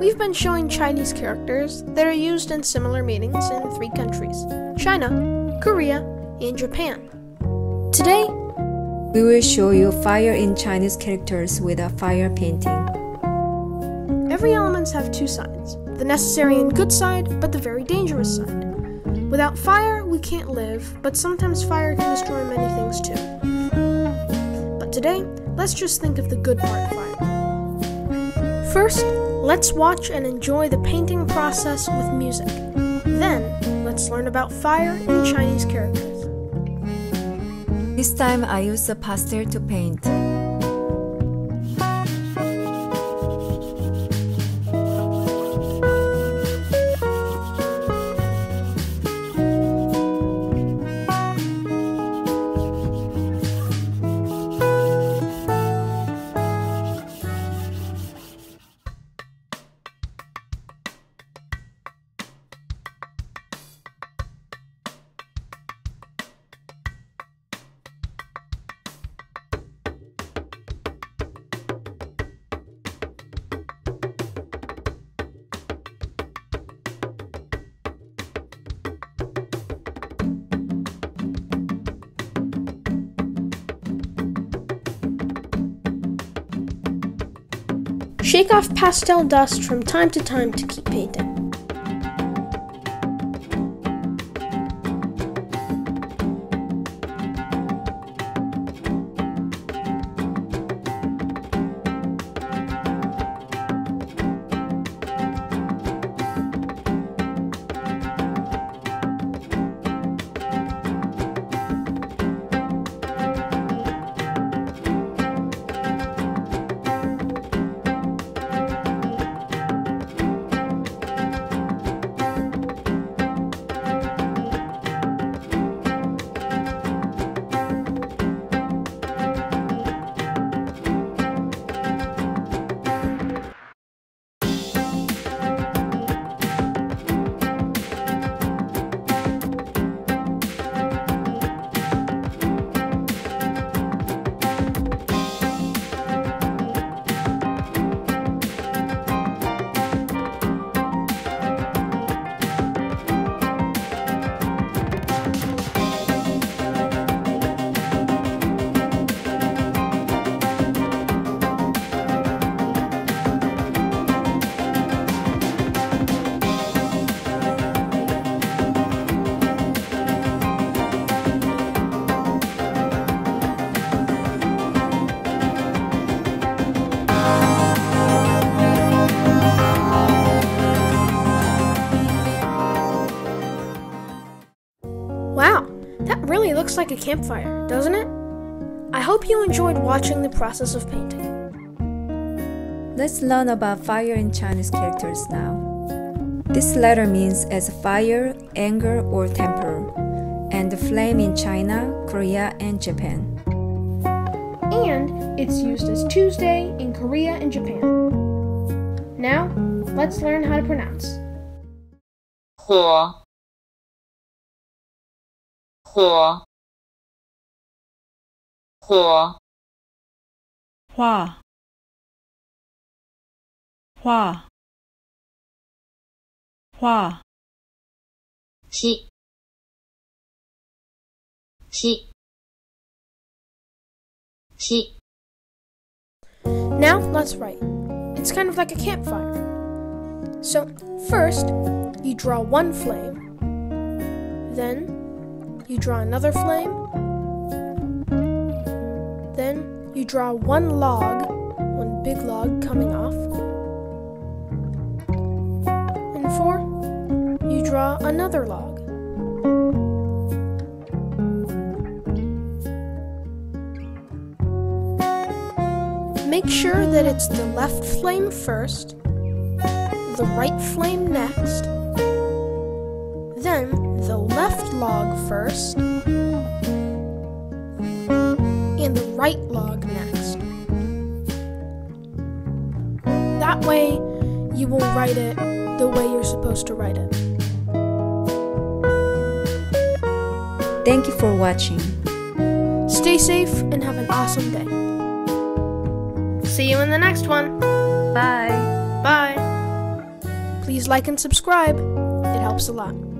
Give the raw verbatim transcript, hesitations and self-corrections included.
We've been showing Chinese characters that are used in similar meanings in three countries: China, Korea, and Japan. Today, we will show you fire in Chinese characters with a fire painting. Every element has two sides, the necessary and good side, but the very dangerous side. Without fire, we can't live, but sometimes fire can destroy many things too. But today, let's just think of the good part of fire. First, let's watch and enjoy the painting process with music. Then, let's learn about fire in Chinese characters. This time I use a pastel to paint. Shake off pastel dust from time to time to keep painting. Wow, that really looks like a campfire, doesn't it? I hope you enjoyed watching the process of painting. Let's learn about fire in Chinese characters now. This letter means as fire, anger, or temper, and the flame in China, Korea, and Japan. And it's used as Tuesday in Korea and Japan. Now, let's learn how to pronounce. Huo. Hua. Hua. Hua. Hua. Hua. Xi. Xi. Xi. Now let's write. It's kind of like a campfire. So first, you draw one flame. Then you draw another flame, then you draw one log, one big log coming off, and four, you draw another log. Make sure that it's the left flame first, the right flame next, then the left log first, and the right log next. That way, you will write it the way you're supposed to write it. Thank you for watching. Stay safe and have an awesome day. See you in the next one. Bye. Bye. Please like and subscribe. It helps a lot.